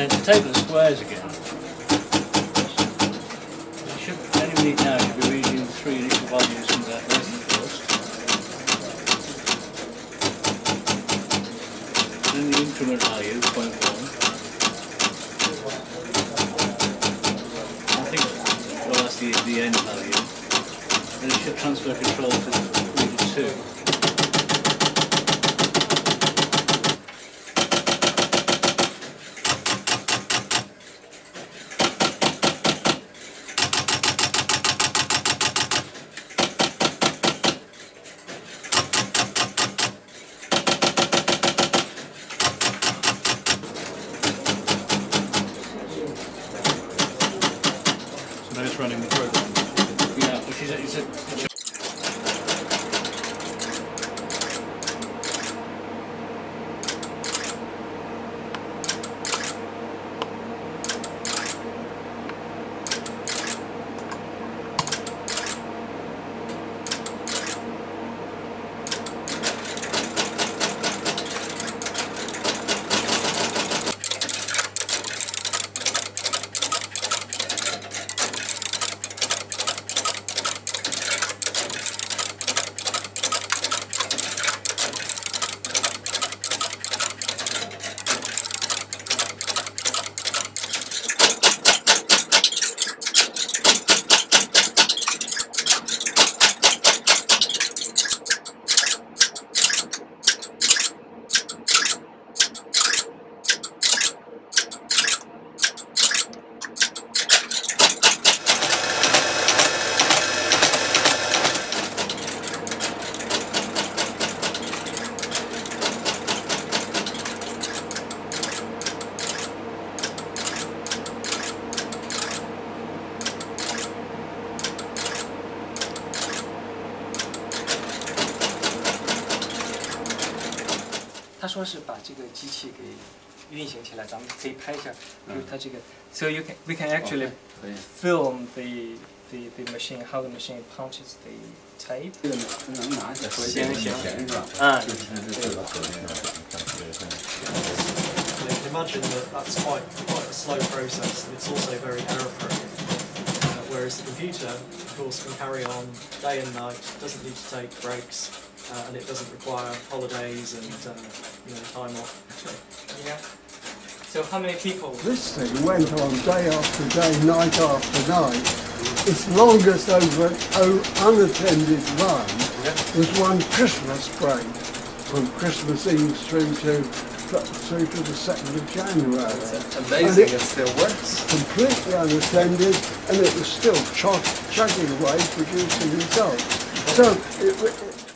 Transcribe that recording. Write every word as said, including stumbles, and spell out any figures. And then to take the squares again, you should, any minute now you should be reading the three initial values from that lesson first. Then the increment value, point one. I think, well, that's the, the end value. Then you should transfer control to reader two. Running the program. Yeah, which is a, it's a, it's a So you can, we can actually okay. film the, the the machine, how the machine punches the tape. You can imagine that that's quite quite a slow process, and it's also very error-prone. Uh, whereas the computer, of course, can carry on day and night, doesn't need to take breaks. Uh, and it doesn't require holidays and uh, you know, time off. Yeah. So how many people? This thing went on day after day, night after night. Its longest over unattended run was one Christmas break, from Christmas Eve through to through to the second of January. It's amazing, and it, it still works. Completely unattended, and it was still ch chugging away, producing results. So it. it